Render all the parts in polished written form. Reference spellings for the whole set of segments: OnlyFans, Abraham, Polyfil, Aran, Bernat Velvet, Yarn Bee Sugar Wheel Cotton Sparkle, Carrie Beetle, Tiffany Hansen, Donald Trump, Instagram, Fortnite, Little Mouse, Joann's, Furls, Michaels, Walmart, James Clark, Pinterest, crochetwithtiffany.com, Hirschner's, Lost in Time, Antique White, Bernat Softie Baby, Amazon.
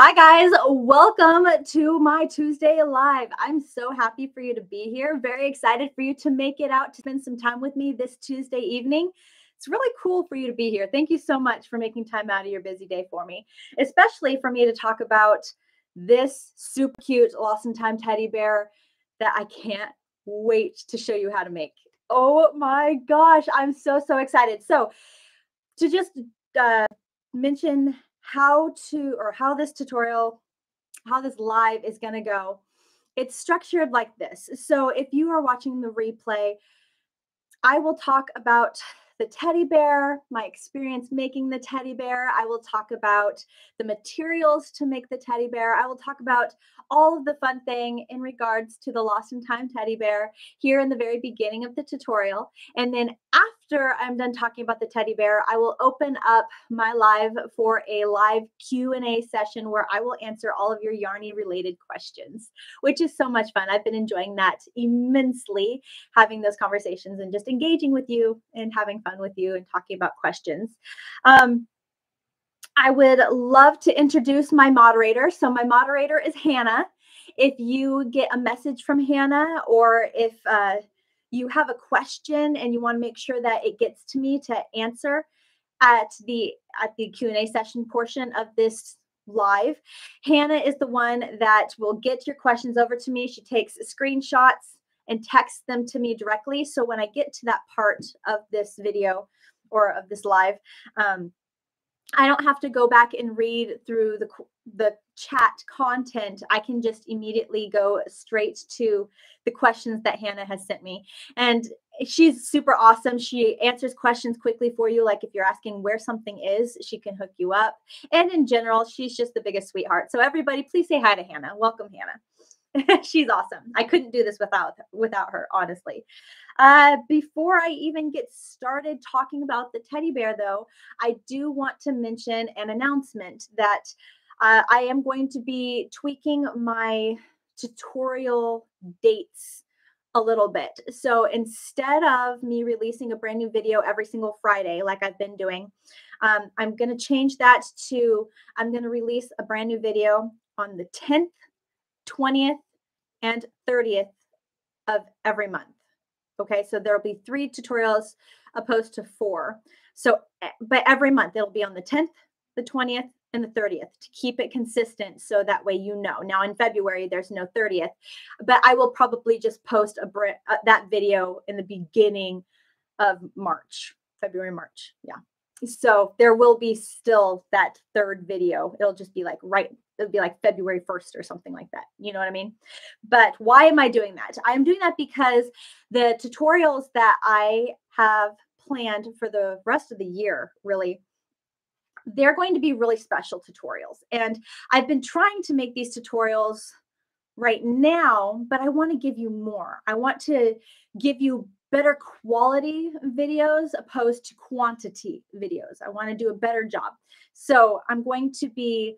Hi guys, welcome to my Tuesday Live. I'm so happy for you to be here. Very excited for you to make it out to spend some time with me this Tuesday evening. It's really cool for you to be here. Thank you so much for making time out of your busy day for me, especially for me to talk about this super cute Lost in Time teddy bear that I can't wait to show you how to make. Oh my gosh, I'm so excited. So to just mention how this live is going to go. It's structured like this. So if you are watching the replay, I will talk about the teddy bear, my experience making the teddy bear. I will talk about the materials to make the teddy bear. I will talk about all of the fun thing in regards to the Lost in Time teddy bear here in the very beginning of the tutorial. And then after I'm done talking about the teddy bear, I will open up my live for a live Q&A session where I will answer all of your yarny related questions, which is so much fun. I've been enjoying that immensely, having those conversations and just engaging with you and having fun with you and talking about questions. I would love to introduce my moderator. So my moderator is Hannah. If you get a message from Hannah, or if you have a question and you want to make sure that it gets to me to answer at the Q&A session portion of this live, Hannah is the one that will get your questions over to me. She takes screenshots and texts them to me directly. So when I get to that part of this video or of this live, I don't have to go back and read through the chat content. I can just immediately go straight to the questions that Hannah has sent me. And she's super awesome. She answers questions quickly for you. Like if you're asking where something is, she can hook you up. And in general, she's just the biggest sweetheart. So everybody, please say hi to Hannah. Welcome, Hannah. She's awesome. I couldn't do this without her, honestly. Before I even get started talking about the teddy bear, though, I do want to mention an announcement that I am going to be tweaking my tutorial dates a little bit. So instead of me releasing a brand new video every single Friday, like I've been doing, I'm going to change that to, I'm going to release a brand new video on the 10th, 20th, and 30th of every month. Okay, so there'll be 3 tutorials opposed to 4. So, but every month it'll be on the 10th, the 20th, and the 30th to keep it consistent. So that way, you know. Now in February, there's no 30th, but I will probably just post that video in the beginning of March, February, March. Yeah. So there will be still that third video. It'll just be like it'll be like February 1st or something like that. You know what I mean? But why am I doing that? I'm doing that because the tutorials that I have planned for the rest of the year, really, they're going to be really special tutorials. And I've been trying to make these tutorials right now, but I want to give you more. I want to give you better quality videos opposed to quantity videos. I want to do a better job. So I'm going to be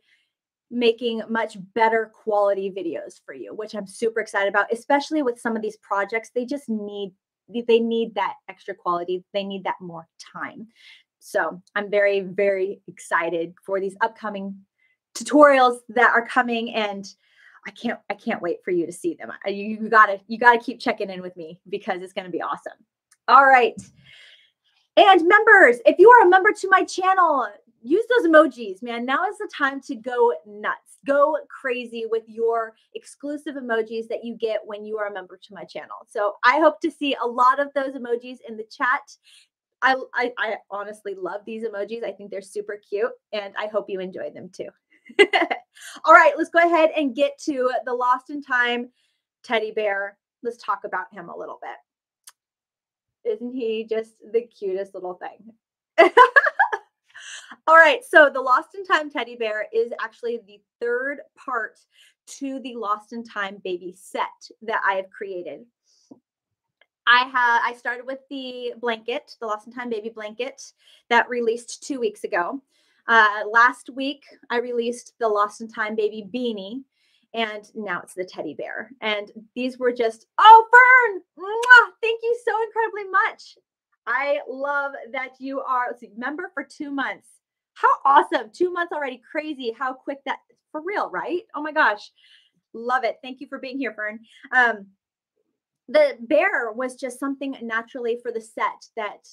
making much better quality videos for you, which I'm super excited about, especially with some of these projects. They just need that extra quality. They need that more time. So I'm very, very excited for these upcoming tutorials that are coming, and I can't wait for you to see them. You gotta keep checking in with me because it's gonna be awesome. All right. And members, if you are a member to my channel, use those emojis, man. Now is the time to go nuts, go crazy with your exclusive emojis that you get when you are a member to my channel. So I hope to see a lot of those emojis in the chat. I honestly love these emojis. I think they're super cute, and I hope you enjoy them too. All right, let's go ahead and get to the Lost in Time teddy bear. Let's talk about him a little bit. Isn't he just the cutest little thing? All right, so the Lost in Time teddy bear is actually the third part to the Lost in Time baby set that I have created. I started with the blanket, the Lost in Time baby blanket that released 2 weeks ago. Last week, I released the Lost in Time baby beanie, and now it's the teddy bear. And these were just, oh, Fern, mwah, thank you so incredibly much. I love that you are a member for 2 months. How awesome. 2 months already. Crazy how quick that is. For real, right? Oh my gosh. Love it. Thank you for being here, Fern. The bear was just something naturally for the set that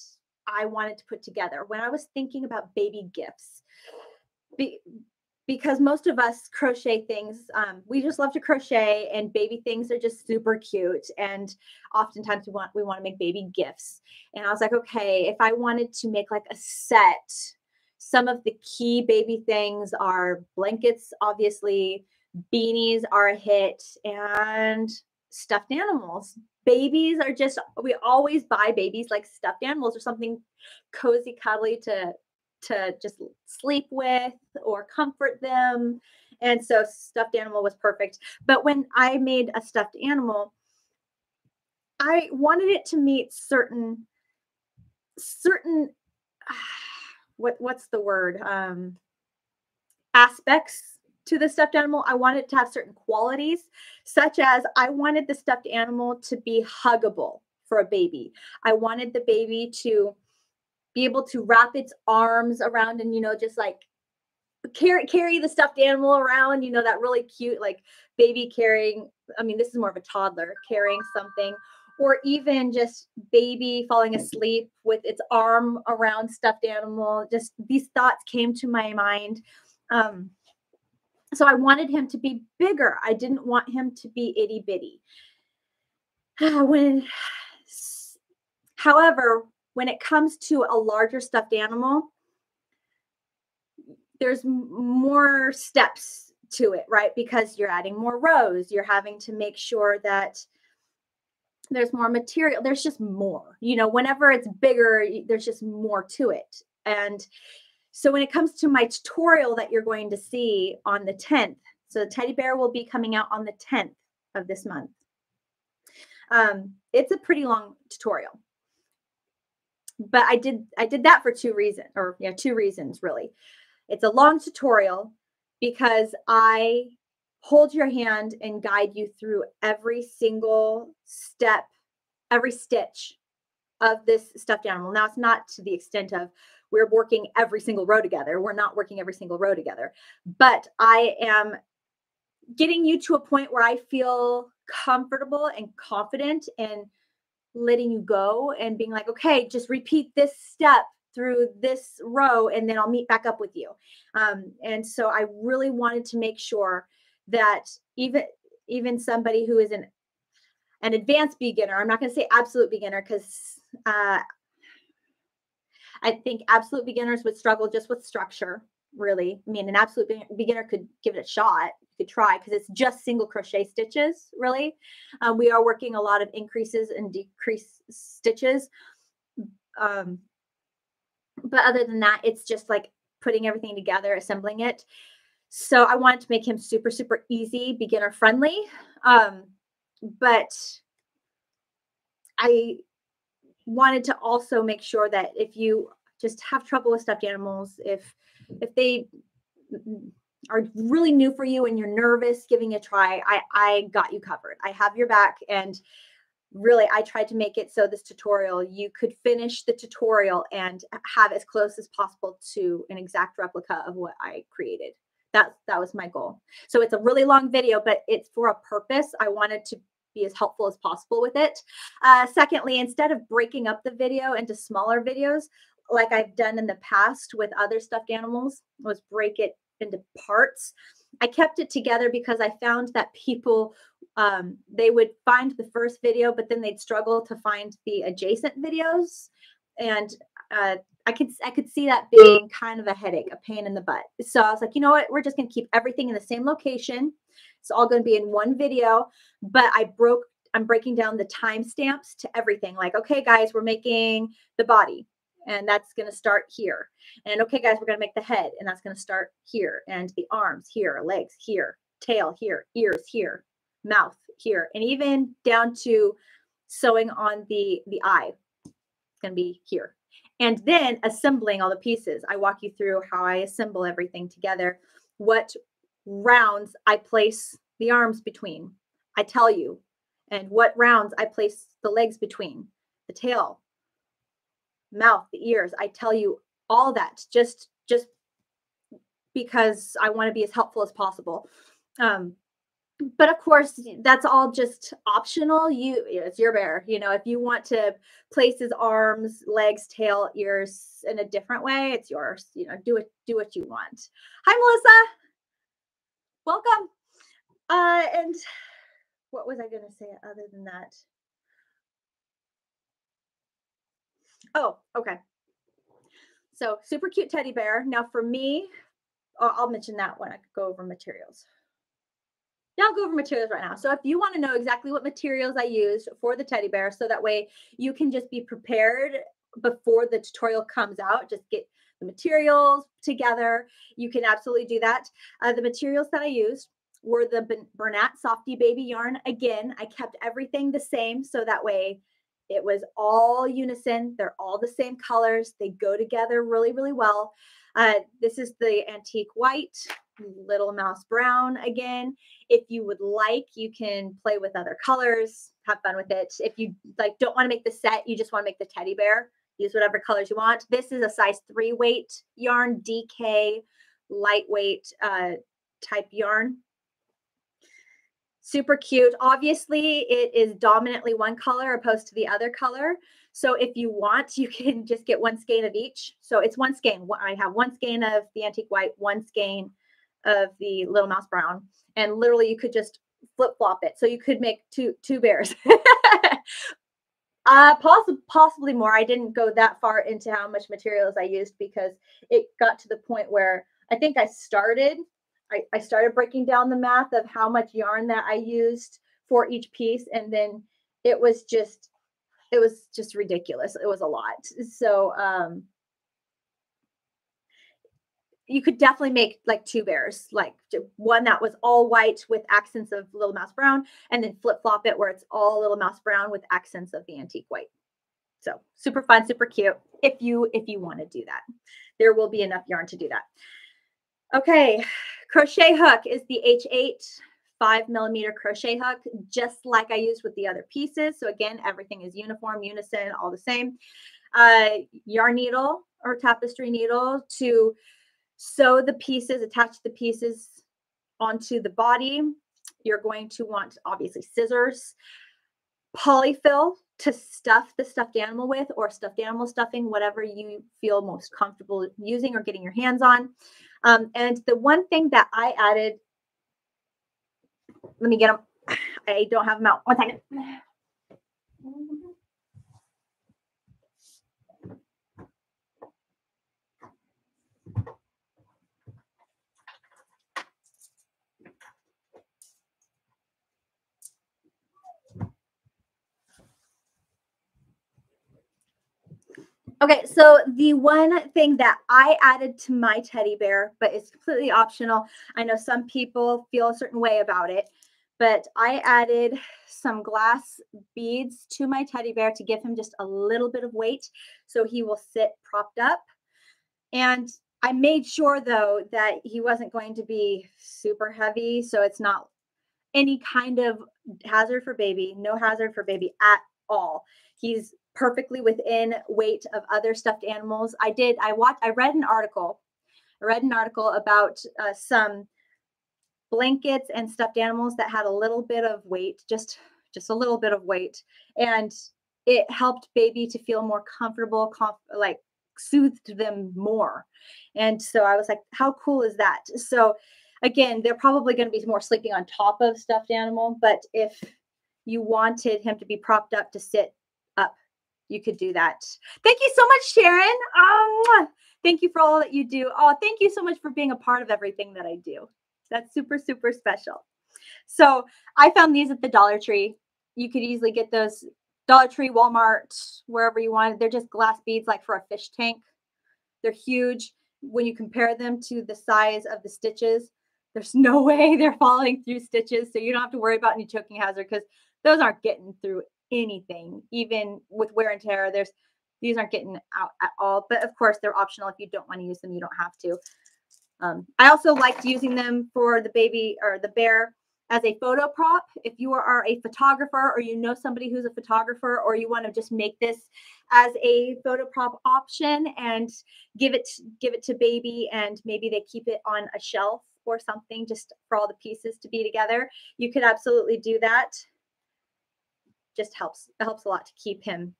I wanted to put together when I was thinking about baby gifts. Because most of us crochet things, we just love to crochet, and baby things are just super cute. And oftentimes we want to make baby gifts. And I was like, okay, if I wanted to make like a set, some of the key baby things are blankets, obviously, beanies are a hit, and stuffed animals. Babies are just, we always buy babies like stuffed animals or something cozy, cuddly to just sleep with or comfort them. And so stuffed animal was perfect. But when I made a stuffed animal, I wanted it to meet certain what's the word? Aspects to the stuffed animal. I wanted it to have certain qualities, such as I wanted the stuffed animal to be huggable for a baby. I wanted the baby to be able to wrap its arms around and, you know, just like carry the stuffed animal around, you know, that really cute, like baby carrying. I mean, this is more of a toddler carrying something, or even just baby falling asleep with its arm around stuffed animal. Just these thoughts came to my mind. So I wanted him to be bigger. I didn't want him to be itty bitty. However, when it comes to a larger stuffed animal, there's more steps to it, right? Because you're adding more rows. You're having to make sure that there's more material. There's just more, you know, whenever it's bigger, there's just more to it. And so when it comes to my tutorial that you're going to see on the 10th, so the teddy bear will be coming out on the 10th of this month. It's a pretty long tutorial, but I did that for two reasons really. It's a long tutorial because I hold your hand and guide you through every single step, every stitch of this stuffed animal. Now, it's not to the extent of we're working every single row together. We're not working every single row together, but I am getting you to a point where I feel comfortable and confident and letting you go and being like, okay, just repeat this step through this row and then I'll meet back up with you. And so I really wanted to make sure that even somebody who is an advanced beginner, I'm not going to say absolute beginner, because I think absolute beginners would struggle just with structure, really. I mean, an absolute beginner could give it a shot, could try, because it's just single crochet stitches, really. We are working a lot of increases and decrease stitches. But other than that, it's just like putting everything together, assembling it. So I wanted to make him super, super easy, beginner friendly. But I wanted to also make sure that if you just have trouble with stuffed animals, if they are really new for you and you're nervous giving it a try, I got you covered. I have your back. And really, I tried to make it so this tutorial, you could finish the tutorial and have as close as possible to an exact replica of what I created. That was my goal. So it's a really long video, but it's for a purpose. I wanted to be as helpful as possible with it. Secondly, instead of breaking up the video into smaller videos, like I've done in the past with other stuffed animals, was break it into parts. I kept it together because I found that people, they would find the first video, but then they'd struggle to find the adjacent videos. And I could see that being kind of a headache, a pain in the butt. So I was like, you know what? We're just going to keep everything in the same location. It's all going to be in one video, but I'm breaking down the timestamps to everything. Like, okay, guys, we're making the body, and that's going to start here. And okay, guys, we're going to make the head, and that's going to start here. And the arms here, legs here, tail here, ears here, mouth here, and even down to sewing on the eye. It's going to be here. And then assembling all the pieces. I walk you through how I assemble everything together, what rounds I place the arms between, I tell you, and what rounds I place the legs between, the tail, mouth, the ears, I tell you all that. Just because I want to be as helpful as possible. But of course, that's all just optional. It's your bear. You know, if you want to place his arms, legs, tail, ears in a different way, it's yours. You know, do what you want. Hi, Melissa. Welcome. And what was I going to say other than that? Oh, okay. So super cute teddy bear. Now for me, I'll mention that when I go over materials. Yeah, I'll go over materials right now. So if you want to know exactly what materials I used for the teddy bear, so that way you can just be prepared before the tutorial comes out, just get the materials together. You can absolutely do that. The materials that I used were the Bernat Softie Baby yarn. Again, I kept everything the same, so that way it was all unison. They're all the same colors. They go together really, really well. This is the Antique White, Little Mouse brown again. If you would like, you can play with other colors, have fun with it. If you like don't want to make the set, you just want to make the teddy bear, use whatever colors you want. This is a size 3 weight yarn, DK lightweight type yarn. Super cute. Obviously, it is dominantly one color opposed to the other color. So if you want, you can just get one skein of each. So it's one skein. I have one skein of the Antique White, one skein of the Little Mouse brown, and literally you could just flip-flop it. So you could make two bears. Possibly more. I didn't go that far into how much materials I used because it got to the point where I think I started breaking down the math of how much yarn that I used for each piece. And then it was just ridiculous. It was a lot. So, you could definitely make like 2 bears, like one that was all white with accents of Little Mouse brown, and then flip flop it where it's all Little Mouse brown with accents of the Antique White. So super fun, super cute. If you want to do that, there will be enough yarn to do that. Okay, crochet hook is the H8 5mm crochet hook, just like I used with the other pieces. So again, everything is uniform, unison, all the same. Yarn needle or tapestry needle to sew the pieces, attach the pieces onto the body. You're going to want, obviously, scissors. Polyfil to stuff the stuffed animal with, or stuffed animal stuffing, whatever you feel most comfortable using or getting your hands on. And the one thing that I added, let me get them. I don't have them out. One second. Okay, so the one thing that I added to my teddy bear, but it's completely optional. I know some people feel a certain way about it, but I added some glass beads to my teddy bear to give him just a little bit of weight so he will sit propped up. And I made sure, though, that he wasn't going to be super heavy, so it's not any kind of hazard for baby, no hazard for baby at all. He's perfectly within weight of other stuffed animals. I read an article about some blankets and stuffed animals that had a little bit of weight, just a little bit of weight. And it helped baby to feel more comfortable, like soothed them more. And so I was like, how cool is that? So again, they're probably going to be more sleeping on top of stuffed animal, but if you wanted him to be propped up to sit up, you could do that. Thank you so much, Sharon. Thank you for all that you do. Oh, thank you so much for being a part of everything that I do. That's super, super special. So I found these at the Dollar Tree. You could easily get those Dollar Tree, Walmart, wherever you want. They're just glass beads, like for a fish tank. They're huge. When you compare them to the size of the stitches, there's no way they're falling through stitches. So you don't have to worry about any choking hazard, because those aren't getting through anything. Even with wear and tear, these aren't getting out at all. But of course, they're optional. If you don't want to use them, you don't have to. I also liked using them for the baby or the bear as a photo prop. If you are a photographer or you know somebody who's a photographer, or you want to just make this as a photo prop option and give it to baby, and maybe they keep it on a shelf or something just for all the pieces to be together, you could absolutely do that. Just helps a lot to keep him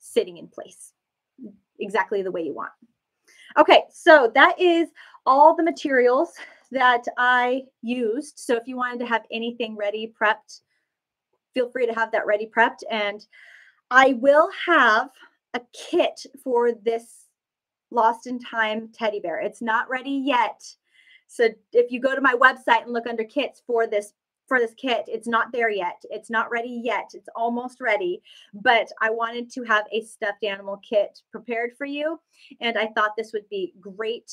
sitting in place exactly the way you want. Okay, so that is all the materials that I used. So if you wanted to have anything ready prepped, feel free to have that ready prepped. And I will have a kit for this Lost in Time teddy bear. It's not ready yet. So if you go to my website and look under kits for this kit, it's not there yet. It's not ready yet. It's almost ready, but I wanted to have a stuffed animal kit prepared for you. And I thought this would be great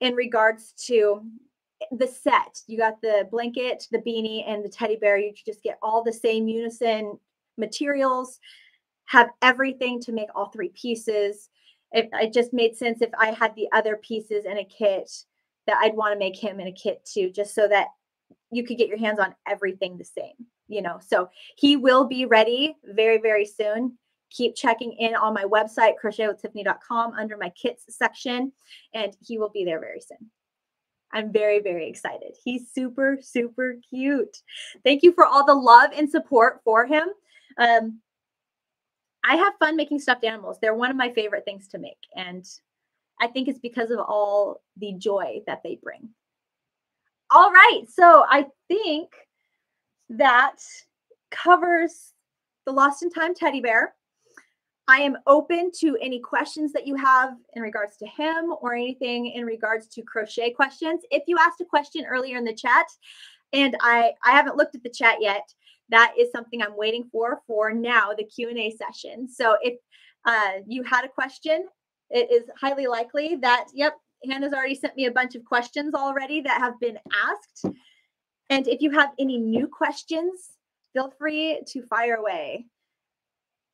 in regards to the set. You got the blanket, the beanie, and the teddy bear. You just get all the same unison materials, have everything to make all three pieces. It just made sense if I had the other pieces in a kit that I'd want to make him in a kit too, just so that you could get your hands on everything the same, you know. So he will be ready very, very soon. Keep checking in on my website, crochetwithtiffany.com, under my kits section, and he will be there very soon. I'm very, very excited. He's super, super cute. Thank you for all the love and support for him. I have fun making stuffed animals. They're one of my favorite things to make, and I think it's because of all the joy that they bring. All right, so I think that covers the Lost in Time teddy bear. I am open to any questions that you have in regards to him or anything in regards to crochet questions. If you asked a question earlier in the chat, and I haven't looked at the chat yet, that is something I'm waiting for now, the Q&A session. So if you had a question, it is highly likely that, yep, Hannah's already sent me a bunch of questions already that have been asked. And if you have any new questions, feel free to fire away.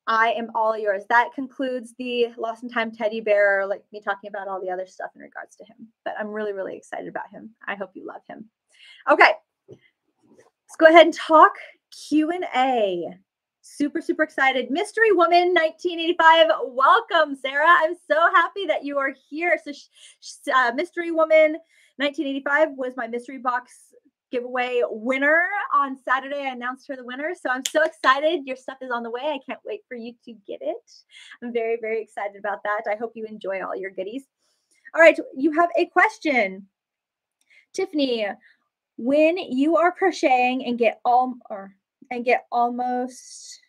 I am all yours. That concludes the Lost in Time teddy bear, like me talking about all the other stuff in regards to him. But I'm really, really excited about him. I hope you love him. Okay. Let's go ahead and talk Q&A. Super, super excited. Mystery Woman 1985. Welcome, Sarah. I'm so happy that you are here. So Mystery Woman 1985 was my mystery box giveaway winner on Saturday. I announced her the winner. So I'm so excited. Your stuff is on the way. I can't wait for you to get it. I'm very, very excited about that. I hope you enjoy all your goodies. All right. You have a question. Tiffany, when you are crocheting and get almost,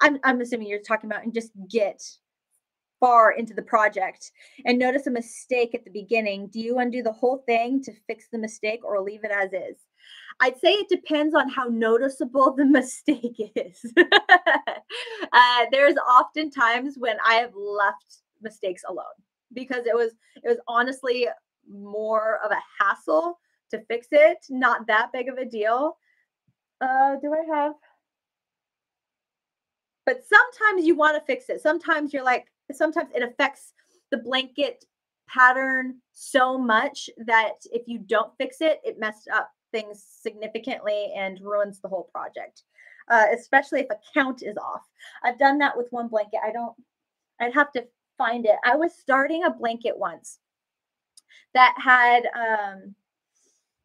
I'm assuming you're talking about and just get far into the project and notice a mistake at the beginning, do you undo the whole thing to fix the mistake or leave it as is? I'd say it depends on how noticeable the mistake is. There's often times when I have left mistakes alone because it was honestly more of a hassle to fix it. Not that big of a deal. But sometimes you want to fix it. Sometimes it affects the blanket pattern so much that if you don't fix it, it messed up things significantly and ruins the whole project. Especially if a count is off. I've done that with one blanket. I'd have to find it. I was starting a blanket once that had,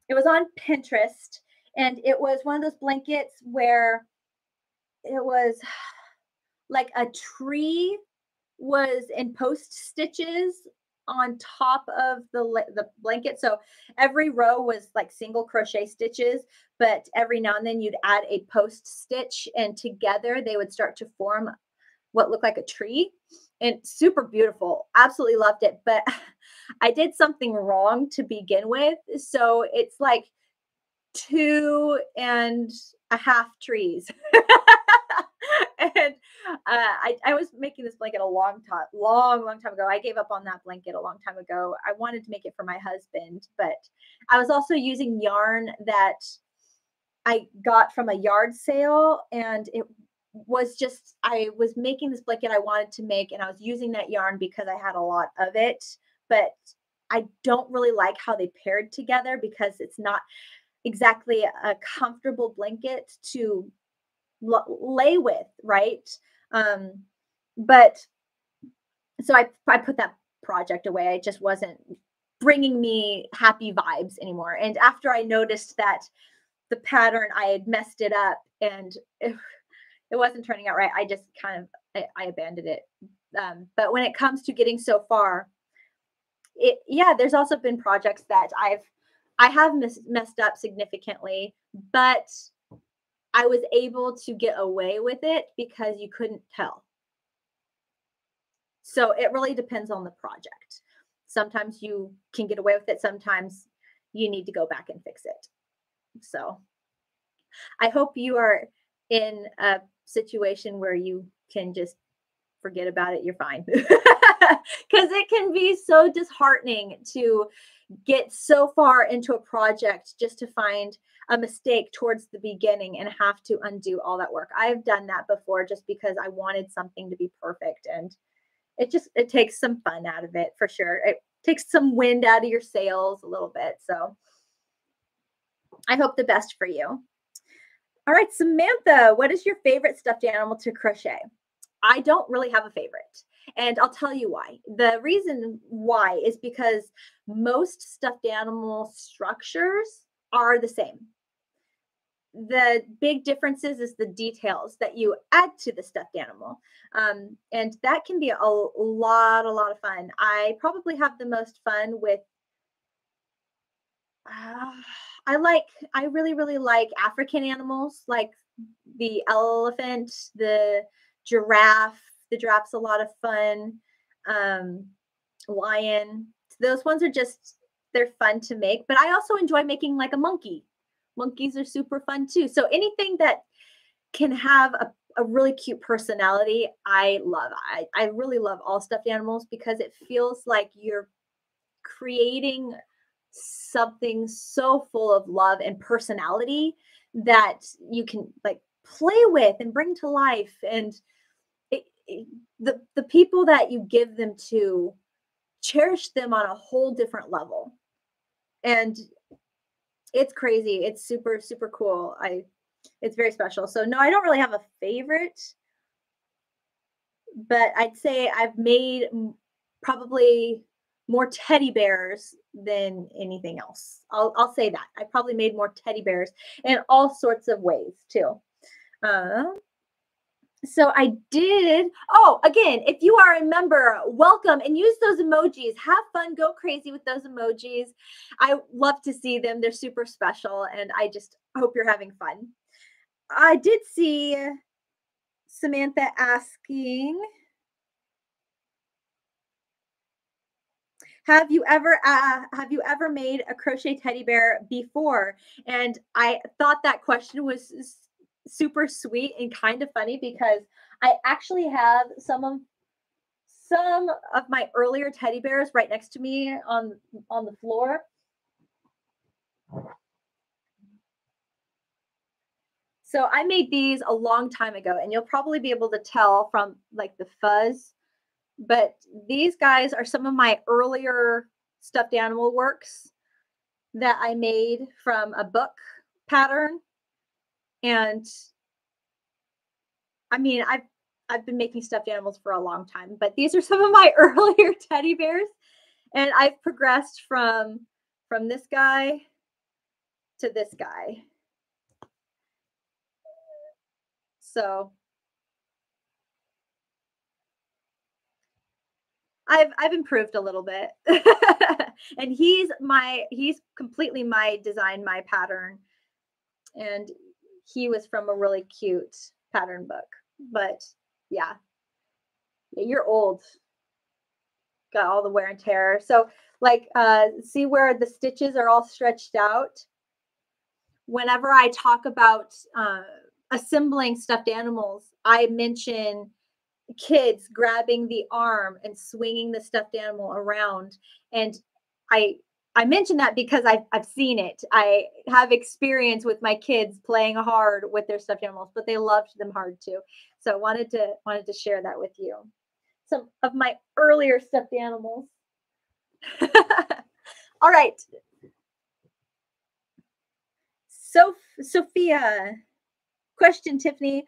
it was on Pinterest. And it was one of those blankets where it was like a tree was in post stitches on top of the blanket. So every row was like single crochet stitches, but every now and then you'd add a post stitch, and together they would start to form what looked like a tree. And super beautiful. Absolutely loved it. But I did something wrong to begin with. So it's like 2.5 trees. And I was making this blanket a long time ago. I gave up on that blanket a long time ago. I wanted to make it for my husband, but I was also using yarn that I got from a yard sale, and it was just, I was making this blanket I wanted to make, and I was using that yarn because I had a lot of it, but I don't really like how they paired together because it's not, exactly a comfortable blanket to lay with, right? But so I put that project away. It just wasn't bringing me happy vibes anymore. And after I noticed that the pattern, I had messed it up and it wasn't turning out right, I just kind of, I abandoned it. But when it comes to getting so far, yeah, there's also been projects that I have messed up significantly, but I was able to get away with it because you couldn't tell. So it really depends on the project. Sometimes you can get away with it. Sometimes you need to go back and fix it. So I hope you are in a situation where you can just forget about it. You're fine. Because it can be so disheartening to get so far into a project just to find a mistake towards the beginning and have to undo all that work. I've done that before just because I wanted something to be perfect, and it takes some fun out of it for sure. It takes some wind out of your sails a little bit. So I hope the best for you. All right, Samantha, what is your favorite stuffed animal to crochet? I don't really have a favorite, and I'll tell you why. The reason why is because most stuffed animal structures are the same. The big differences is the details that you add to the stuffed animal. And that can be a lot of fun. I probably have the most fun with, I really like African animals, like the elephant, the giraffe. The giraffe's a lot of fun. Lion. Those ones are just, they're fun to make, but I also enjoy making like a monkey. Monkeys are super fun too. So anything that can have a really cute personality, I love. I really love all stuffed animals because it feels like you're creating something so full of love and personality that you can like play with and bring to life. And the people that you give them to cherish them on a whole different level. And it's crazy. It's super, super cool. It's very special. So no, I don't really have a favorite, but I'd say I've made probably more teddy bears than anything else. I'll say that. I probably made more teddy bears in all sorts of ways too. So I did. Oh, again, if you are a member, welcome and use those emojis. Have fun. Go crazy with those emojis. I love to see them. They're super special. And I just hope you're having fun. I did see Samantha asking, have you ever made a crochet teddy bear before? And I thought that question was super sweet and kind of funny because I actually have some of my earlier teddy bears right next to me on the floor. So I made these a long time ago, and you'll probably be able to tell from like the fuzz, but these guys are some of my earlier stuffed animal works that I made from a book pattern. And I mean, I've been making stuffed animals for a long time, but these are some of my earlier teddy bears, and I've progressed from this guy to this guy. So I've improved a little bit, and he's completely my design, my pattern, and he was from a really cute pattern book. But yeah, you're old. Got all the wear and tear. So like, see where the stitches are all stretched out? Whenever I talk about assembling stuffed animals, I mention kids grabbing the arm and swinging the stuffed animal around. And I mention that because I've seen it. I have experience with my kids playing hard with their stuffed animals, but they loved them hard too. So I wanted to share that with you. Some of my earlier stuffed animals. All right. Sophia, question, Tiffany.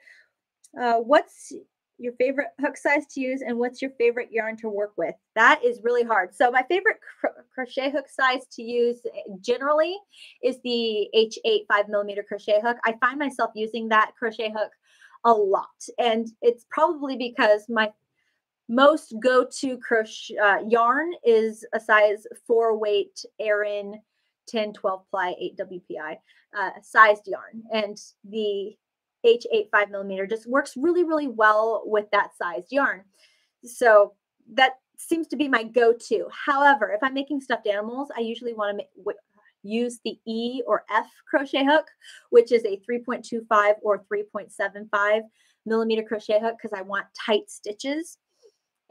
What's your favorite hook size to use and what's your favorite yarn to work with? That is really hard. So my favorite crochet hook size to use generally is the H8 5mm crochet hook. I find myself using that crochet hook a lot. And it's probably because my most go-to crochet yarn is a size 4 weight Aran 10, 12 ply, 8 WPI sized yarn. And the H8 5mm just works really, really well with that sized yarn. So that seems to be my go-to. However, if I'm making stuffed animals, I usually want to use the E or F crochet hook, which is a 3.25 or 3.75mm crochet hook because I want tight stitches.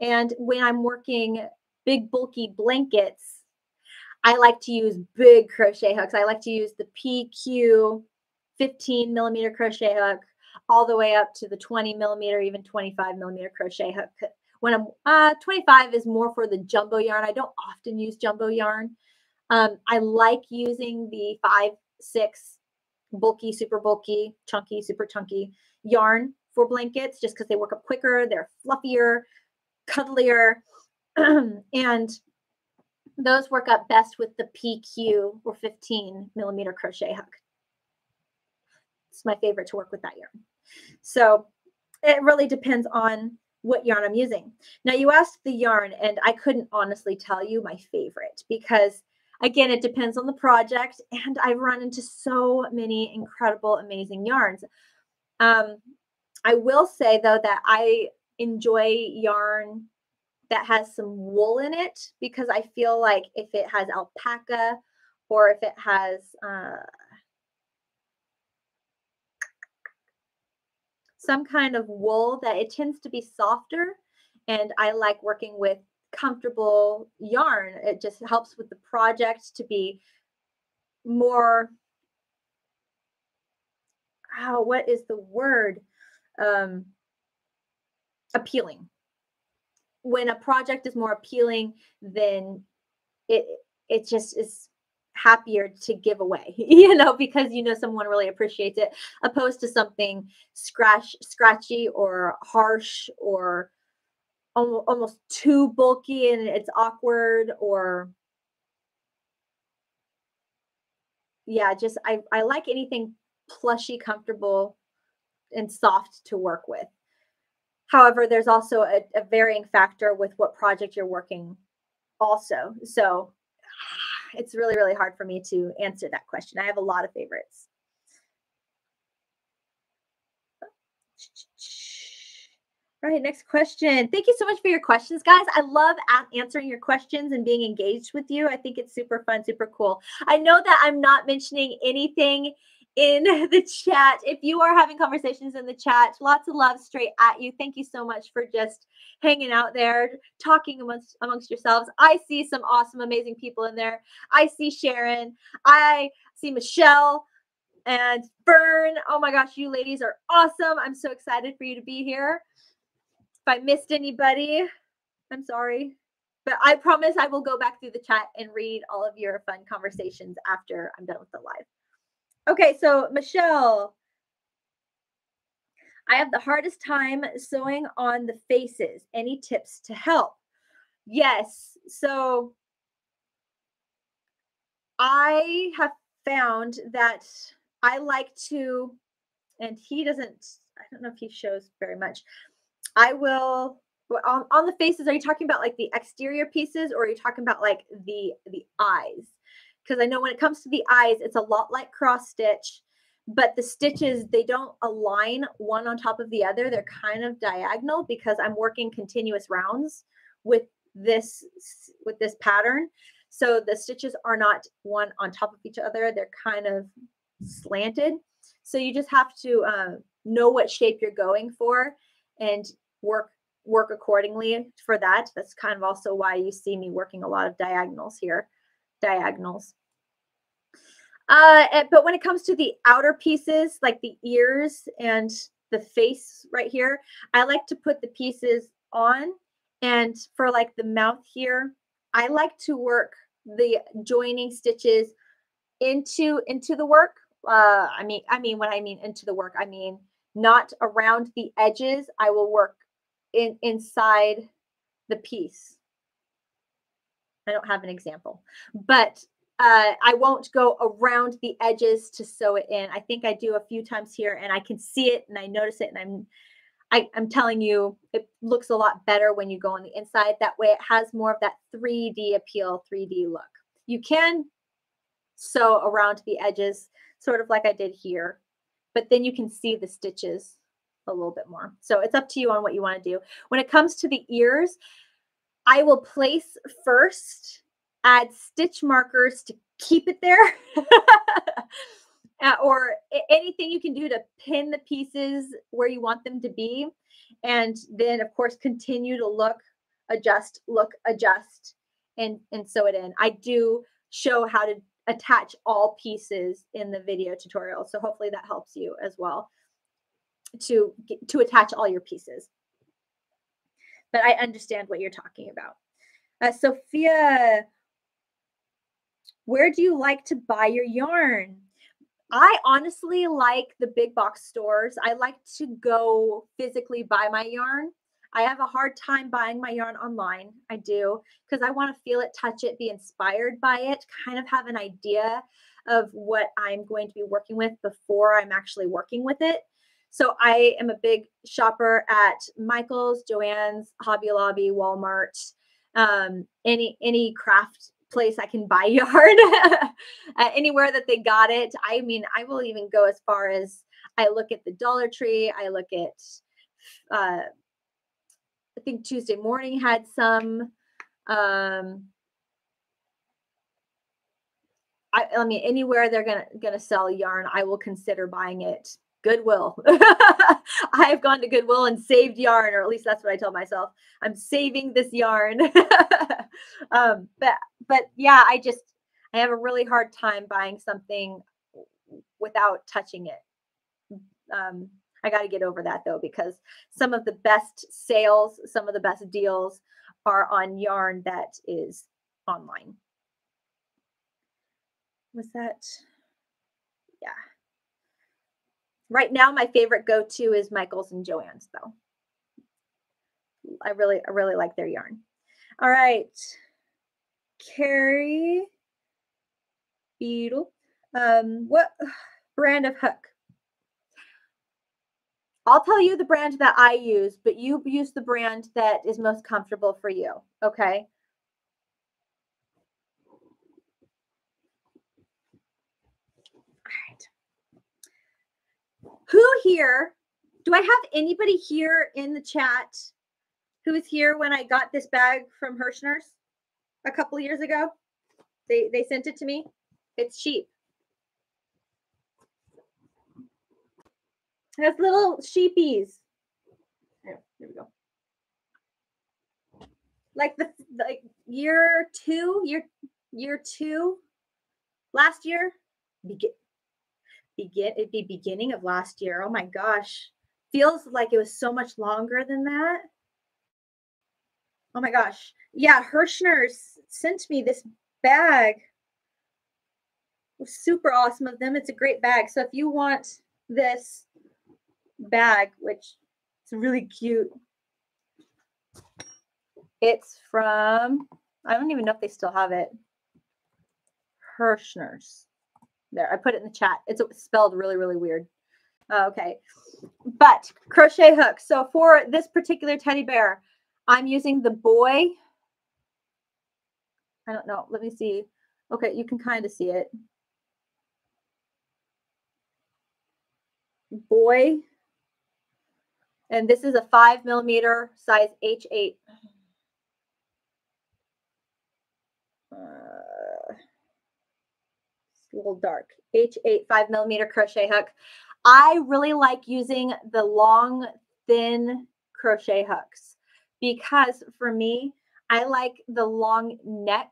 And when I'm working big, bulky blankets, I like to use big crochet hooks. I like to use the PQ 15mm crochet hook all the way up to the 20mm, even 25mm crochet hook. When I'm 25 is more for the jumbo yarn. I don't often use jumbo yarn. I like using the 5, 6 bulky, super bulky, chunky, super chunky yarn for blankets just because they work up quicker. They're fluffier, cuddlier, and those work up best with the PQ or 15mm crochet hook. It's my favorite to work with that yarn. So it really depends on what yarn I'm using. Now you asked the yarn, and I couldn't honestly tell you my favorite because again, it depends on the project, and I've run into so many incredible, amazing yarns. I will say though that I enjoy yarn that has some wool in it because I feel like if it has alpaca or if it has some kind of wool, that it tends to be softer, and I like working with comfortable yarn. It just helps with the project to be more, oh, what is the word? Appealing. When a project is more appealing, then it just is happier to give away, you know, because you know someone really appreciates it, opposed to something scratchy or harsh or almost too bulky and it's awkward. Or yeah, just I like anything plushy, comfortable, and soft to work with. However, there's also a varying factor with what project you're working also. So it's really, really hard for me to answer that question. I have a lot of favorites. All right, next question. Thank you so much for your questions, guys. I love answering your questions and being engaged with you. I think it's super fun, super cool. I know that I'm not mentioning anything in the chat. If you are having conversations in the chat, lots of love straight at you. Thank you so much for just hanging out there, talking amongst yourselves. I see some awesome, amazing people in there. I see Sharon. I see Michelle and Bern. Oh my gosh, you ladies are awesome. I'm so excited for you to be here. If I missed anybody, I'm sorry. But I promise I will go back through the chat and read all of your fun conversations after I'm done with the live. Okay, so Michelle, I have the hardest time sewing on the faces. Any tips to help? Yes, so I have found that I like to, and he doesn't, I don't know if he shows very much. I will, on the faces, are you talking about like the exterior pieces or are you talking about like the eyes? Because I know when it comes to the eyes, it's a lot like cross stitch, but the stitches, they don't align one on top of the other. They're kind of diagonal because I'm working continuous rounds with this pattern. So the stitches are not one on top of each other. They're kind of slanted. So you just have to know what shape you're going for and work accordingly for that. That's kind of also why you see me working a lot of diagonals here. But when it comes to the outer pieces, like the ears and the face right here, I like to put the pieces on. And for like the mouth here, I like to work the joining stitches into the work into the work, I mean, not around the edges. I will work inside the piece. I don't have an example, but I won't go around the edges to sew it in. I think I do a few times here, and I can see it and I notice it, and I'm telling you, it looks a lot better when you go on the inside. That way it has more of that 3D appeal, 3D look. You can sew around the edges, sort of like I did here, but then you can see the stitches a little bit more. So it's up to you on what you want to do. When it comes to the ears, I will place first, add stitch markers to keep it there. Or anything you can do to pin the pieces where you want them to be. And then, of course, continue to look, adjust, and sew it in. I do show how to attach all pieces in the video tutorial. So hopefully that helps you as well to attach all your pieces. But I understand what you're talking about. Sophia, where do you like to buy your yarn? I honestly like the big box stores. I like to go physically buy my yarn. I have a hard time buying my yarn online. I do, because I want to feel it, touch it, be inspired by it, kind of have an idea of what I'm going to be working with before I'm actually working with it. So I am a big shopper at Michael's, Joann's, Hobby Lobby, Walmart, any craft place I can buy yarn, anywhere that they got it. I mean, I will even go as far as I look at the Dollar Tree. I look at, I think Tuesday Morning had some, I mean, anywhere they're gonna sell yarn, I will consider buying it. Goodwill. I've gone to Goodwill and saved yarn, or at least that's what I tell myself. I'm saving this yarn. But yeah, I have a really hard time buying something without touching it. I got to get over that though, because some of the best sales, some of the best deals are on yarn that is online. Was that? Yeah. Right now, my favorite go-to is Michael's and Joann's, though. I really like their yarn. All right, Carrie Beetle, what brand of hook? I'll tell you the brand that I use, but you use the brand that is most comfortable for you. Okay. Who here, do I have anybody here in the chat who was here when I got this bag from Hirschner's a couple years ago? They sent it to me. It's sheep. It has little sheepies. There, here we go. Like like year two, last year. It'd be beginning of last year. Oh my gosh. Feels like it was so much longer than that. Oh my gosh. Yeah, Hirschner's sent me this bag. It was super awesome of them. It's a great bag. So if you want this bag, which it's really cute. It's from, I don't even know if they still have it. Hirschner's. There, I put it in the chat. It's spelled really, really weird. Okay, but crochet hook. So for this particular teddy bear, I'm using the boy. I don't know. Let me see. Okay, you can kind of see it. Boy. And this is a 5mm size H8. Little dark H8 5mm crochet hook. I really like using the long thin crochet hooks because for me, I like the long neck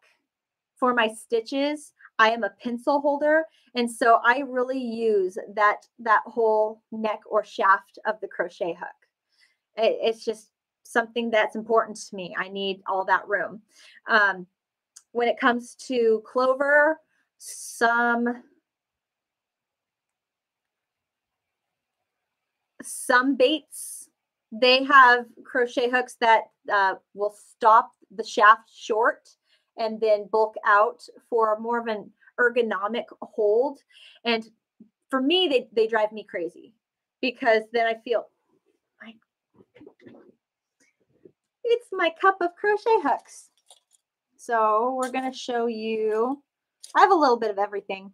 for my stitches. I am a pencil holder, and so I really use that whole neck or shaft of the crochet hook. It's just something that's important to me. I need all that room. When it comes to clover, some Some baits, they have crochet hooks that will stop the shaft short and then bulk out for more of an ergonomic hold. And for me, they drive me crazy because then I feel like it's my cup of crochet hooks. So we're going to show you, I have a little bit of everything.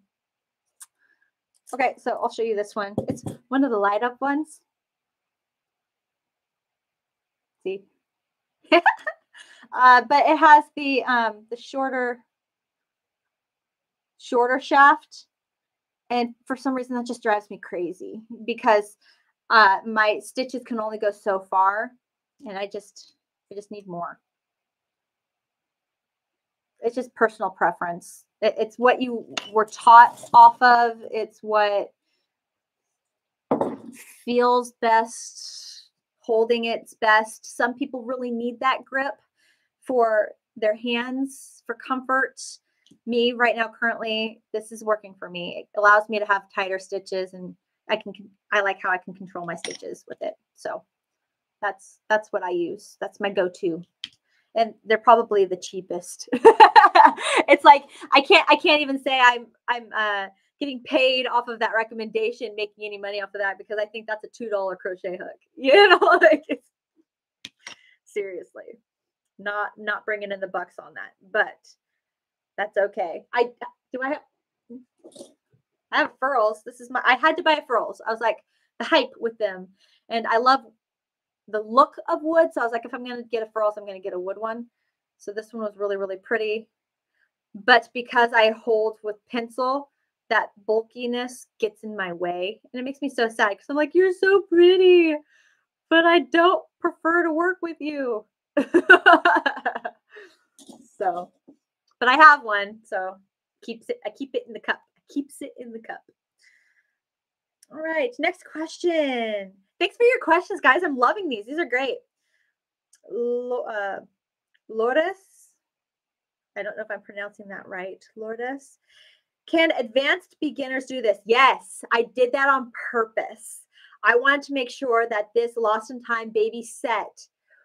Okay, so I'll show you this one. It's one of the light up ones. See? But it has the shorter shaft. And for some reason that just drives me crazy because my stitches can only go so far and I just need more. It's just personal preference. It's what you were taught off of. It's what feels best, holding it's best. Some people really need that grip for their hands, for comfort. Me right now, currently, this is working for me. It allows me to have tighter stitches and I like how I can control my stitches with it. So that's what I use. That's my go-to. And they're probably the cheapest. It's like I can't even say I'm getting paid off of that recommendation, making any money off of that, because I think that's a $2 crochet hook. You know, like it's, seriously, not bringing in the bucks on that, but that's okay. I have furls. This is my, I had to buy furls. I was like the hype with them, and I love the look of wood. So I was like, if I'm going to get a furl, I'm going to get a wood one. So this one was really, really pretty. But because I hold with pencil, that bulkiness gets in my way. And it makes me so sad because I'm like, you're so pretty, but I don't prefer to work with you. So, but I have one. So I keep it in the cup. Keeps it in the cup. All right. Next question. Thanks for your questions, guys. I'm loving these. These are great. Lourdes, I don't know if I'm pronouncing that right. Lourdes, can advanced beginners do this? Yes, I did that on purpose. I wanted to make sure that this Lost in Time baby set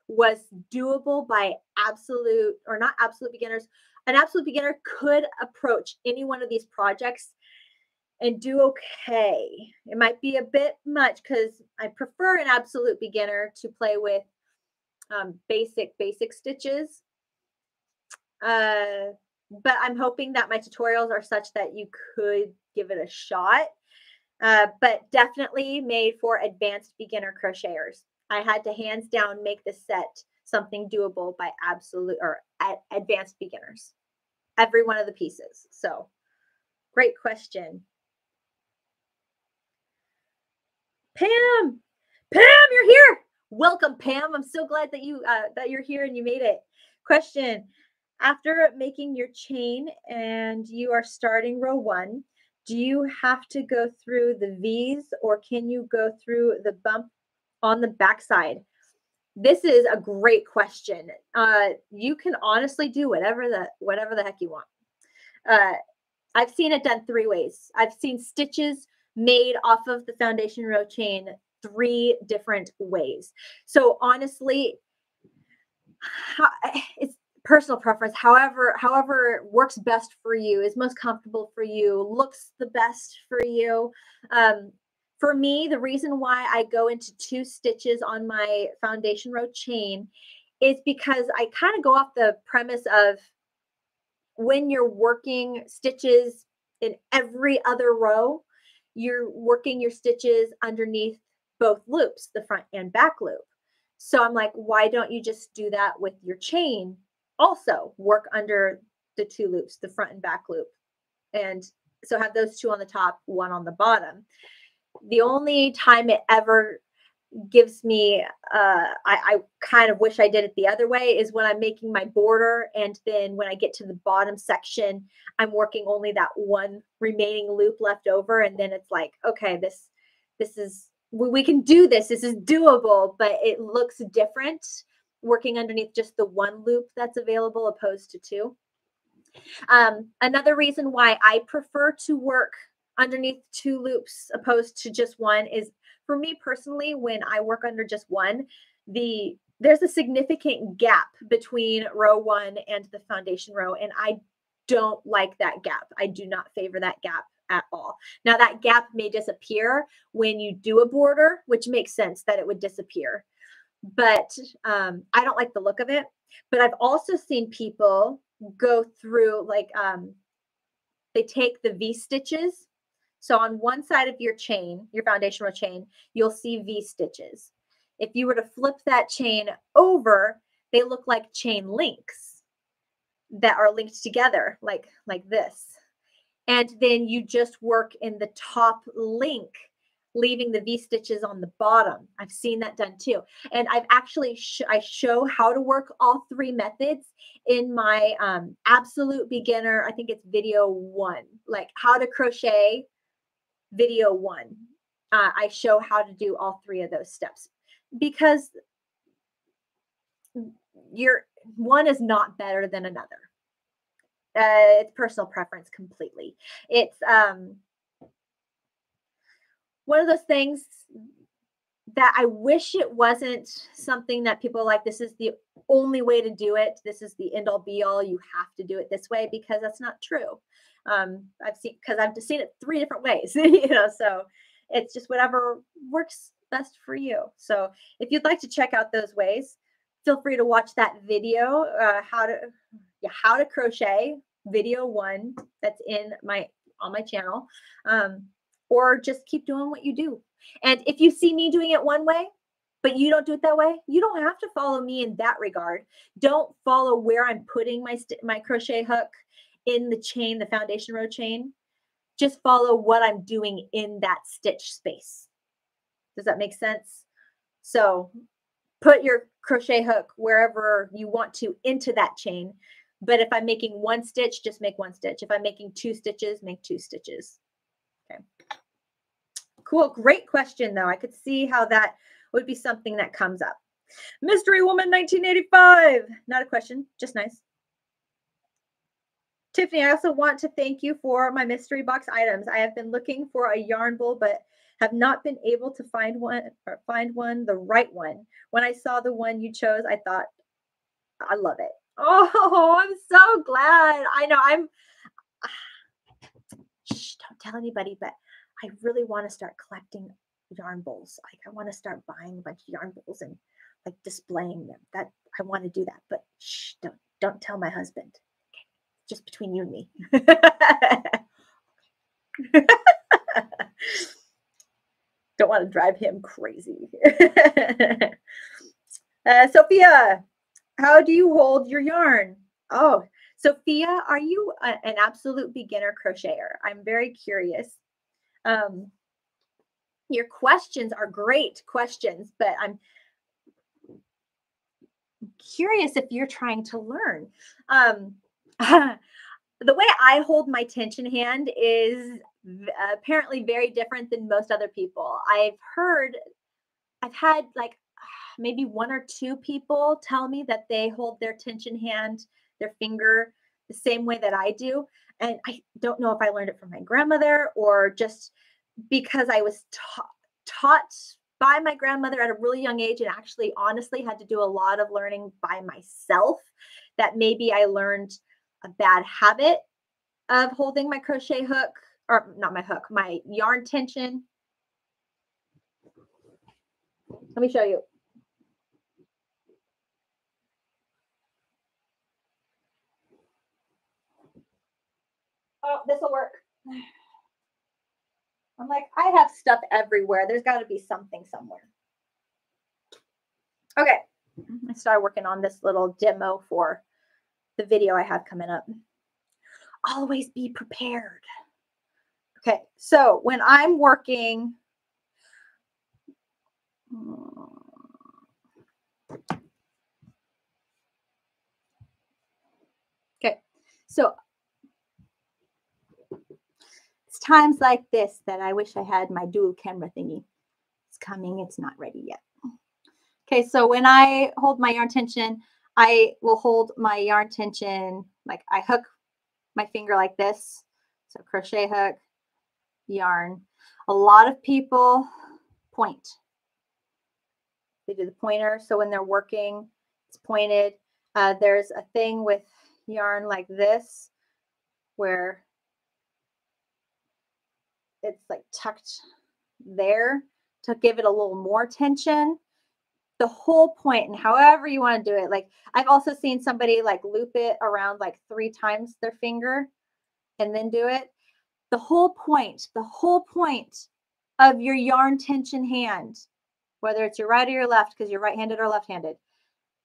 was doable by absolute, or not absolute beginners. An absolute beginner could approach any one of these projects and do okay. It might be a bit much because I prefer an absolute beginner to play with basic stitches. But I'm hoping that my tutorials are such that you could give it a shot. But definitely made for advanced beginner crocheters. I had to hands down make this set something doable by absolute or advanced beginners. Every one of the pieces. So great question. Pam, you're here. Welcome, Pam. I'm so glad that you're here and you made it. Question: after making your chain and you are starting row one, do you have to go through the V's or can you go through the bump on the backside? This is a great question. You can honestly do whatever the heck you want. I've seen it done three ways. I've seen stitches made off of the foundation row chain three different ways. So honestly, it's personal preference. However works best for you, is most comfortable for you, looks the best for you. For me, the reason why I go into two stitches on my foundation row chain is because I kind of go off the premise of when you're working stitches in every other row, you're working your stitches underneath both loops, the front and back loop. So I'm like, why don't you just do that with your chain? Also work under the two loops, the front and back loop. And so have those two on the top, one on the bottom. The only time it ever gives me, I kind of wish I did it the other way, is when I'm making my border. And then when I get to the bottom section, I'm working only that one remaining loop left over. And then it's like, okay, this is, we can do this. This is doable, but it looks different working underneath just the one loop that's available opposed to two. Another reason why I prefer to work underneath two loops opposed to just one is for me personally, when I work under just one, there's a significant gap between row one and the foundation row. And I don't like that gap. I do not favor that gap at all. Now that gap may disappear when you do a border, which makes sense that it would disappear. But I don't like the look of it. But I've also seen people go through, like, they take the V stitches. So on one side of your chain, your foundational chain, you'll see V stitches. If you were to flip that chain over, they look like chain links that are linked together like this. And then you just work in the top link, leaving the V stitches on the bottom. I've seen that done too. And I've actually, I show how to work all three methods in my absolute beginner, I think it's video one, like how to crochet video one. I show how to do all three of those steps. Because one is not better than another. It's personal preference completely. It's one of those things that I wish it wasn't something that people are like, this is the only way to do it. This is the end all be all. You have to do it this way, because that's not true. I've seen it three different ways, you know, so it's just whatever works best for you. So if you'd like to check out those ways, feel free to watch that video, how to crochet video one, that's on my channel, or just keep doing what you do. And if you see me doing it one way, but you don't do it that way, you don't have to follow me in that regard. Don't follow where I'm putting my crochet hook in the chain, the foundation row chain. Just follow what I'm doing in that stitch space. Does that make sense? So put your crochet hook wherever you want to into that chain. But if I'm making one stitch, just make one stitch. If I'm making two stitches, make two stitches. Okay. Cool. Great question, though. I could see how that would be something that comes up. Mystery Woman 1985. Not a question. Just nice. Tiffany, I also want to thank you for my mystery box items. I have been looking for a yarn bowl, but have not been able to find the right one. When I saw the one you chose, I thought, I love it. Oh, I'm so glad. I know shh, don't tell anybody, but I really want to start collecting yarn bowls. Like, I want to start buying a bunch of yarn bowls and like displaying them. That I want to do that, but shh, don't tell my husband. Okay. Just between you and me. Don't want to drive him crazy. Sophia, how do you hold your yarn? Oh, Sophia, are you an absolute beginner crocheter? I'm very curious. Your questions are great questions, but I'm curious if you're trying to learn. The way I hold my tension hand is apparently very different than most other people. I've had like maybe one or two people tell me that they hold their tension hand, their finger, the same way that I do. And I don't know if I learned it from my grandmother or just because I was taught by my grandmother at a really young age, and actually honestly had to do a lot of learning by myself, that maybe I learned a bad habit of holding my crochet hook, or not my hook, my yarn tension. Let me show you. Oh, this will work. I'm like, I have stuff everywhere. There's got to be something somewhere. Okay. I started working on this little demo for the video I have coming up. Always be prepared. Okay, so when I'm working, okay, so it's times like this that I wish I had my dual camera thingy. It's coming, it's not ready yet. Okay, so when I hold my yarn tension, I will hold my yarn tension, like I hook my finger like this, so crochet hook, yarn. A lot of people point. They do the pointer, so when they're working, it's pointed. There's a thing with yarn like this where it's like tucked there to give it a little more tension. The whole point, and however you want to do it. Like, I've also seen somebody like loop it around like 3 times their finger and then do it. The whole point of your yarn tension hand, whether it's your right or your left, because you're right-handed or left-handed,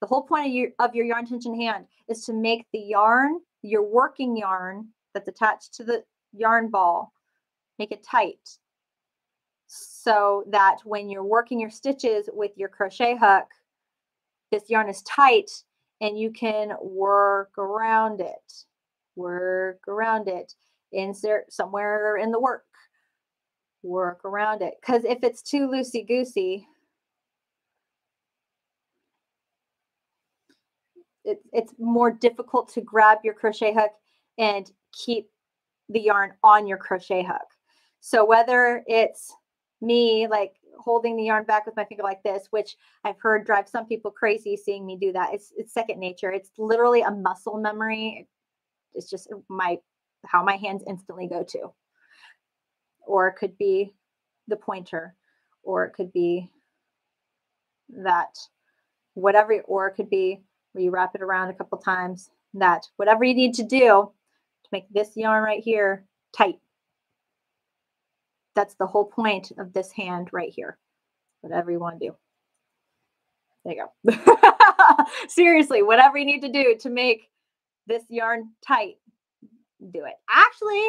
the whole point of your yarn tension hand is to make the yarn, your working yarn that's attached to the yarn ball, make it tight, so that when you're working your stitches with your crochet hook, this yarn is tight and you can work around it, insert somewhere in the work around it. Because if it's too loosey-goosey, it's more difficult to grab your crochet hook and keep the yarn on your crochet hook. So whether it's me like holding the yarn back with my finger like this, which I've heard drives some people crazy seeing me do that. It's second nature. It's literally a muscle memory. It's just how my hands instantly go to. Or it could be the pointer, or it could be that whatever, or it could be where you wrap it around a couple times, that whatever you need to do to make this yarn right here tight. That's the whole point of this hand right here. Whatever you want to do. There you go. Seriously, whatever you need to do to make this yarn tight, do it. Actually,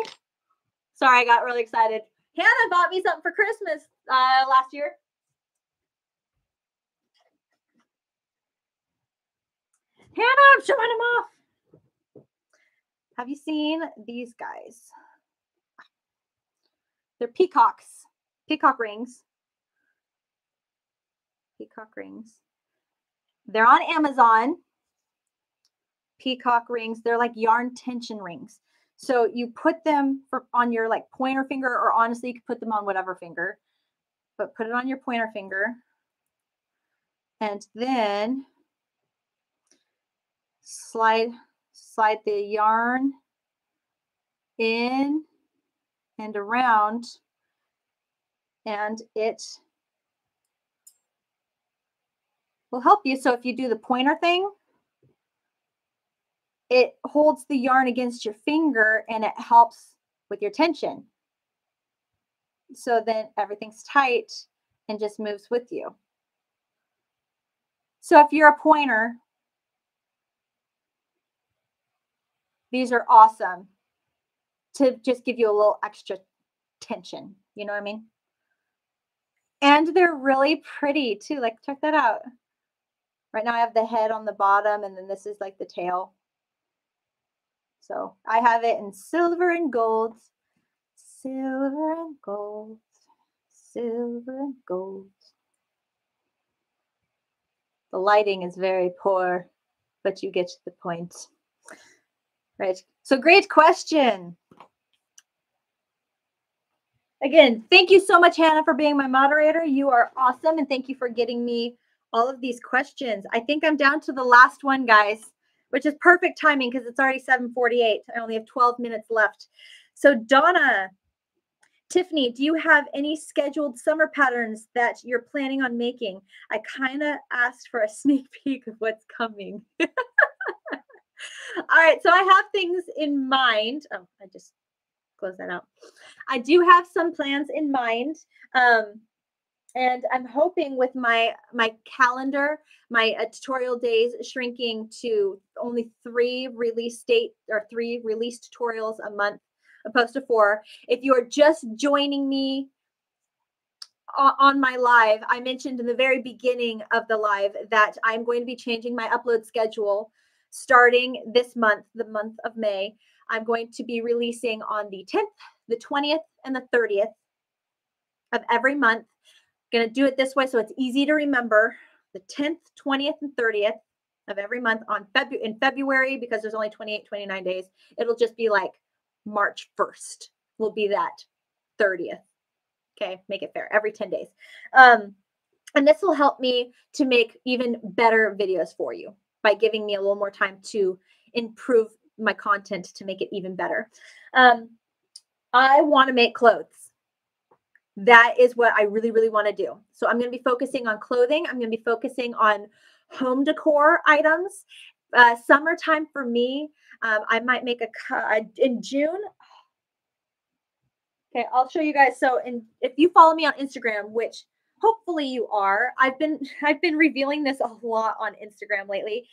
sorry, I got really excited. Hannah bought me something for Christmas last year. Hannah, I'm showing them off. Have you seen these guys? They're peacocks, peacock rings. They're on Amazon, peacock rings. They're like yarn tension rings. So you put them on your like pointer finger, or honestly, you could put them on whatever finger, but put it on your pointer finger. And then slide the yarn in and around, and it will help you. So if you do the pointer thing, it holds the yarn against your finger and it helps with your tension. So then everything's tight and just moves with you. So if you're a pointer, these are awesome to just give you a little extra tension. You know what I mean? And they're really pretty too. Like, check that out. Right now I have the head on the bottom, and then this is like the tail. So I have it in silver and gold, silver and gold, silver and gold. The lighting is very poor, but you get to the point. Right. So great question. Again, thank you so much, Hannah, for being my moderator. You are awesome. And thank you for getting me all of these questions. I think I'm down to the last one, guys, which is perfect timing because it's already 7:48. I only have 12 minutes left. So Donna, Tiffany, do you have any scheduled summer patterns that you're planning on making? I kind of asked for a sneak peek of what's coming. All right, so I have things in mind. Oh, I just closed that out. I do have some plans in mind. And I'm hoping with my calendar, my tutorial days shrinking to only 3 release tutorials a month, opposed to 4. If you are just joining me on my live, I mentioned in the very beginning of the live that I'm going to be changing my upload schedule. Starting this month, the month of May, I'm going to be releasing on the 10th, the 20th, and the 30th of every month. I'm going to do it this way so it's easy to remember. The 10th, 20th, and 30th of every month in February, because there's only 28, 29 days, it'll just be like March 1st will be that 30th Okay, make it fair, every 10 days. And this will help me to make even better videos for you by giving me a little more time to improve my content to make it even better. I want to make clothes. That is what I really, really want to do. So I'm going to be focusing on clothing. I'm going to be focusing on home decor items. Summertime for me, I might make a in June. Okay, I'll show you guys. So if you follow me on Instagram, which hopefully you are, I've been revealing this a lot on Instagram lately.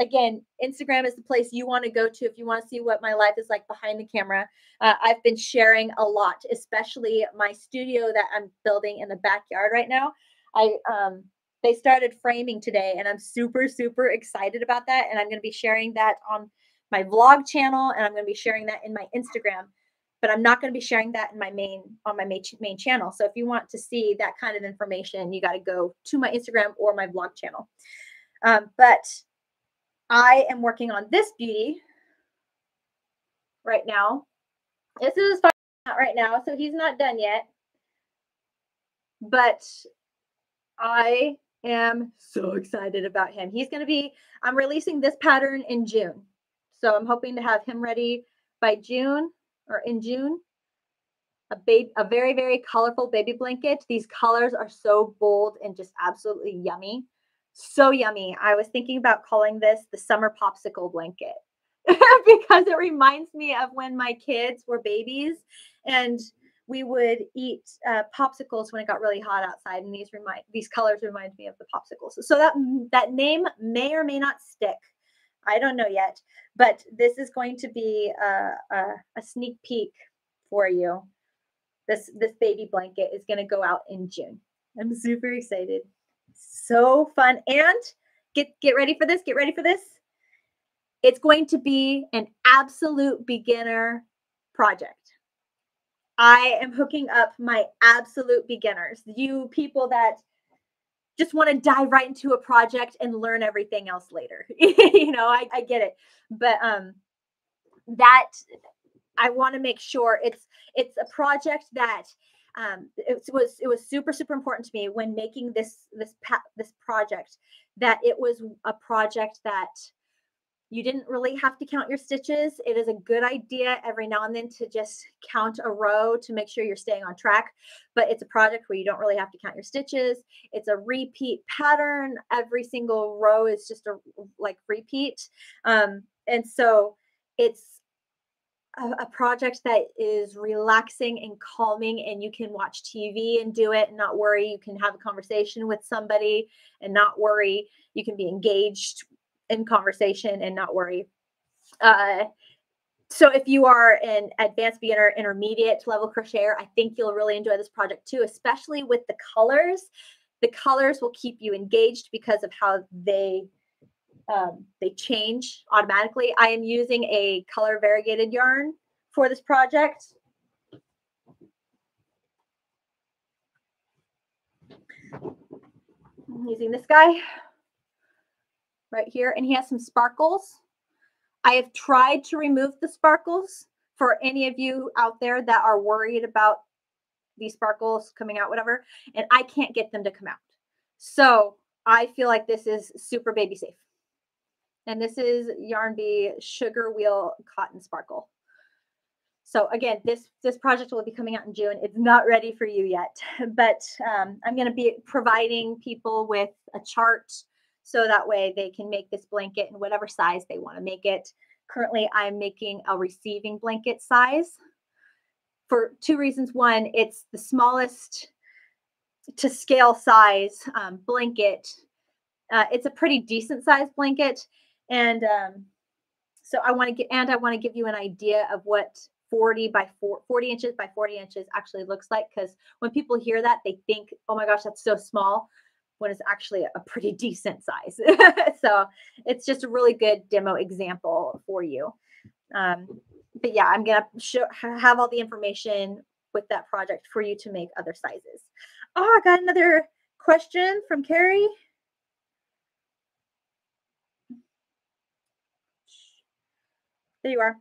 Again, Instagram is the place you want to go to if you want to see what my life is like behind the camera. I've been sharing a lot, especially my studio that I'm building in the backyard right now. They started framing today, and I'm super, super excited about that. And I'm going to be sharing that on my vlog channel, and I'm going to be sharing that in my Instagram. But I'm not going to be sharing that in my main channel. So if you want to see that kind of information, you got to go to my Instagram or my vlog channel. But I am working on this beauty right now. This is his final out right now, so he's not done yet. But I am so excited about him. He's going to be, I'm releasing this pattern in June. So I'm hoping to have him ready by June. Or in June, a very, very colorful baby blanket. These colors are so bold and just absolutely yummy. So yummy. I was thinking about calling this the summer popsicle blanket because it reminds me of when my kids were babies and we would eat popsicles when it got really hot outside. And these colors remind me of the popsicles. So that name may or may not stick. I don't know yet, but this is going to be a sneak peek for you. This baby blanket is going to go out in June. I'm super excited. So fun. And get ready for this. Get ready for this. It's going to be an absolute beginner project. I am hooking up my absolute beginners. You people that just want to dive right into a project and learn everything else later. You know, I get it. But that I want to make sure it's a project that it was super, super important to me when making this project, that it was a project that you didn't really have to count your stitches. It is a good idea every now and then to just count a row to make sure you're staying on track, but it's a project where you don't really have to count your stitches. It's a repeat pattern. Every single row is just a repeat. And so it's a project that is relaxing and calming, and you can watch TV and do it and not worry. You can have a conversation with somebody and not worry. You can be engaged in conversation and not worry. So if you are an advanced beginner, intermediate level crocheter, I think you'll really enjoy this project too, especially with the colors. The colors will keep you engaged because of how they change automatically. I am using a color variegated yarn for this project. I'm using this guy right here, and he has some sparkles. I have tried to remove the sparkles for any of you out there that are worried about these sparkles coming out, whatever, and I can't get them to come out. So I feel like this is super baby safe. And this is Yarn Bee Sugar Wheel Cotton Sparkle. So again, this project will be coming out in June. It's not ready for you yet, but I'm gonna be providing people with a chart so that way they can make this blanket in whatever size they want to make it. Currently, I'm making a receiving blanket size for two reasons. One, it's the smallest to scale size blanket. It's a pretty decent size blanket. And so I want to give you an idea of what 40 inches by 40 inches actually looks like. Because when people hear that, they think, oh my gosh, that's so small, when it's actually a pretty decent size. So it's just a really good demo example for you. But yeah, I'm going to have all the information with that project for you to make other sizes. Oh, I got another question from Carrie. There you are.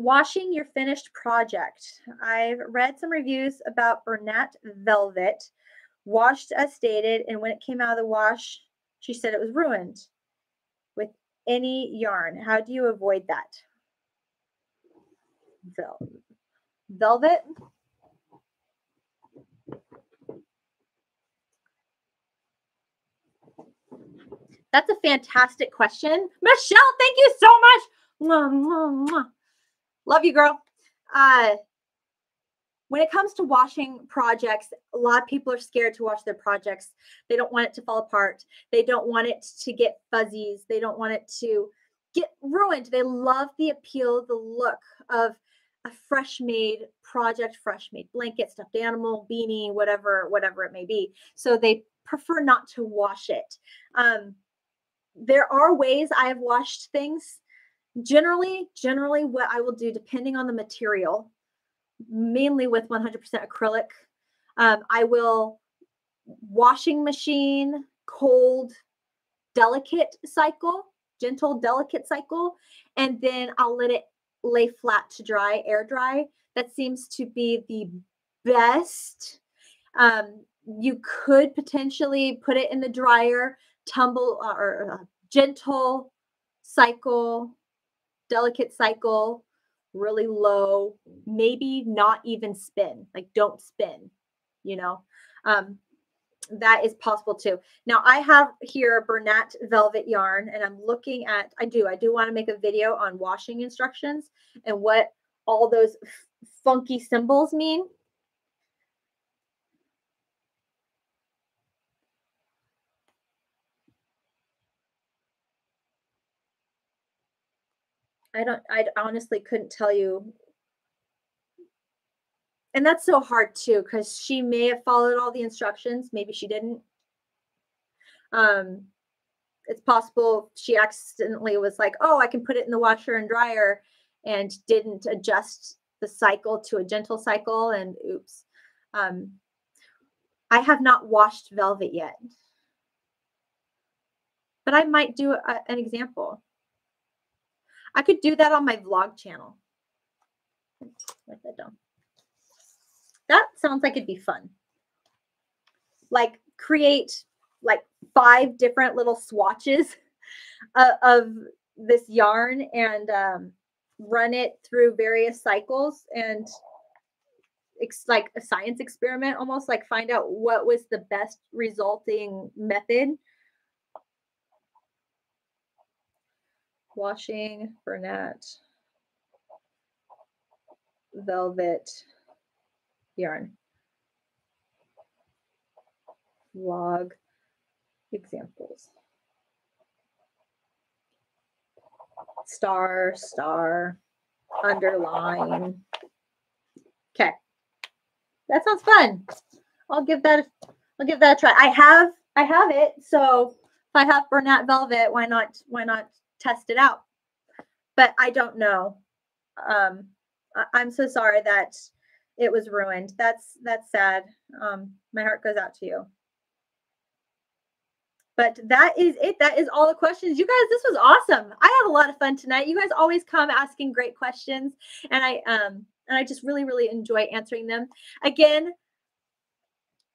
Washing your finished project. I've read some reviews about Bernat Velvet, washed as stated, and when it came out of the wash, she said it was ruined with any yarn. How do you avoid that? Velvet. That's a fantastic question. Michelle, thank you so much. Mwah, mwah, mwah. Love you, girl. When it comes to washing projects, a lot of people are scared to wash their projects. They don't want it to fall apart. They don't want it to get fuzzies. They don't want it to get ruined. They love the appeal, the look of a fresh made project, fresh made blanket, stuffed animal, beanie, whatever it may be. So they prefer not to wash it. There are ways I have washed things. Generally, what I will do, depending on the material, mainly with 100% acrylic, I will washing machine, cold, delicate cycle, gentle, delicate cycle, and then I'll let it lay flat to dry, air dry. That seems to be the best. You could potentially put it in the dryer, tumble or gentle cycle, delicate cycle, really low, maybe not even spin, like don't spin, you know, that is possible too. Now I have here Bernat Velvet yarn, and I'm looking at, I do want to make a video on washing instructions and what all those funky symbols mean. I honestly couldn't tell you. And that's so hard too, because she may have followed all the instructions. Maybe she didn't. It's possible she accidentally was like, oh, I can put it in the washer and dryer, and didn't adjust the cycle to a gentle cycle. And oops. I have not washed Velvet yet, but I might do an example. I could do that on my vlog channel. Write that down. That sounds like it'd be fun. Like create like 5 different little swatches of this yarn and run it through various cycles, and it's like a science experiment almost, like find out what was the best resulting method. Washing Bernat Velvet yarn. Vlog examples. Star, star, underline. Okay. That sounds fun. I'll give that a try. I have it. So if I have Bernat Velvet, why not test it out? But I don't know. I'm so sorry that it was ruined. That's sad. My heart goes out to you. But that is it. That is all the questions. You guys, this was awesome. I had a lot of fun tonight. You guys always come asking great questions, and I just really enjoy answering them. Again,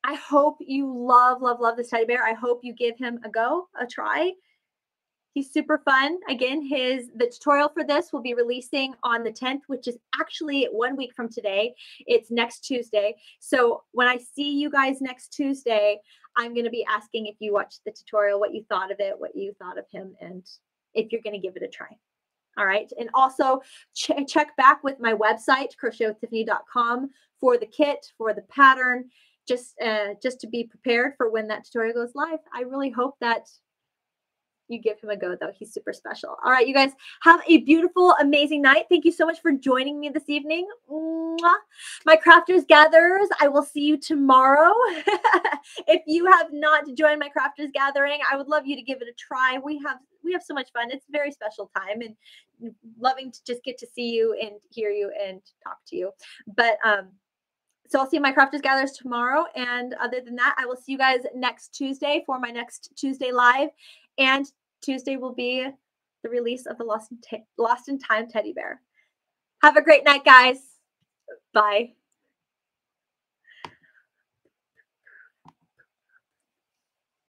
I hope you love this teddy bear. I hope you give him a go, a try. He's super fun. Again, the tutorial for this will be releasing on the 10th, which is actually 1 week from today. It's next Tuesday. So when I see you guys next Tuesday, I'm going to be asking if you watched the tutorial, what you thought of it, what you thought of him, and if you're going to give it a try. All right. And also check back with my website, crochetwithtiffany.com, for the kit, for the pattern, just to be prepared for when that tutorial goes live. I really hope that you give him a go, though. He's super special. All right, you guys, have a beautiful, amazing night. Thank you so much for joining me this evening. Mwah. My crafters gatherers, I will see you tomorrow. If you have not joined my crafters gathering, I would love you to give it a try. We have so much fun. It's a very special time, and loving to just get to see you and hear you and talk to you. But so I'll see my crafters gatherers tomorrow. And other than that, I will see you guys next Tuesday for my next Tuesday live. And Tuesday will be the release of the Lost in Time teddy bear. Have a great night, guys. Bye.